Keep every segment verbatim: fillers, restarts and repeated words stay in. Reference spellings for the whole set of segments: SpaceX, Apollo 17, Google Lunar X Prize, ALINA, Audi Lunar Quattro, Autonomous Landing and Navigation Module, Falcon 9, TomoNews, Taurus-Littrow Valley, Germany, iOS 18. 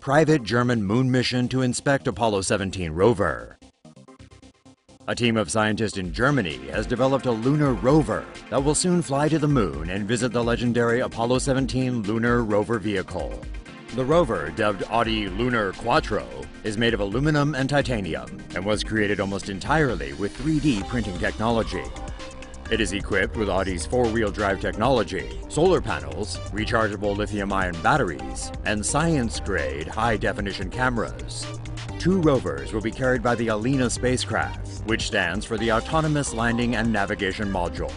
private German moon mission to inspect Apollo seventeen rover. A team of scientists in Germany has developed a lunar rover that will soon fly to the moon and visit the legendary Apollo seventeen lunar rover vehicle. The rover, dubbed Audi Lunar Quattro, is made of aluminum and titanium and was created almost entirely with three D printing technology. It is equipped with Audi's four-wheel drive technology, solar panels, rechargeable lithium-ion batteries, and science-grade high-definition cameras. Two rovers will be carried by the ALINA spacecraft, which stands for the Autonomous Landing and Navigation Module.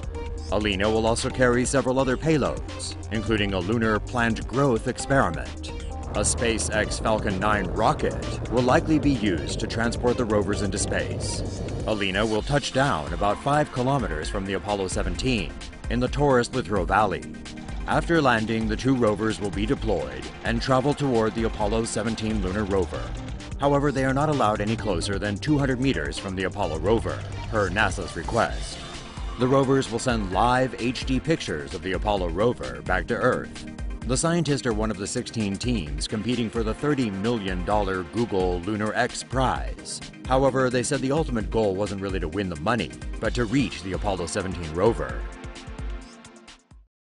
ALINA will also carry several other payloads, including a lunar plant growth experiment. A SpaceX Falcon nine rocket will likely be used to transport the rovers into space. ALINA will touch down about five kilometers from the Apollo seventeen in the Taurus-Littrow Valley. After landing, the two rovers will be deployed and travel toward the Apollo seventeen lunar rover. However, they are not allowed any closer than two hundred meters from the Apollo rover, per NASA's request. The rovers will send live H D pictures of the Apollo rover back to Earth. The scientists are one of the sixteen teams competing for the thirty million dollar Google Lunar X Prize. However, they said the ultimate goal wasn't really to win the money, but to reach the Apollo seventeen rover.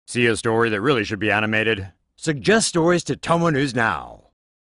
See a story that really should be animated? Suggest stories to Tomo News now!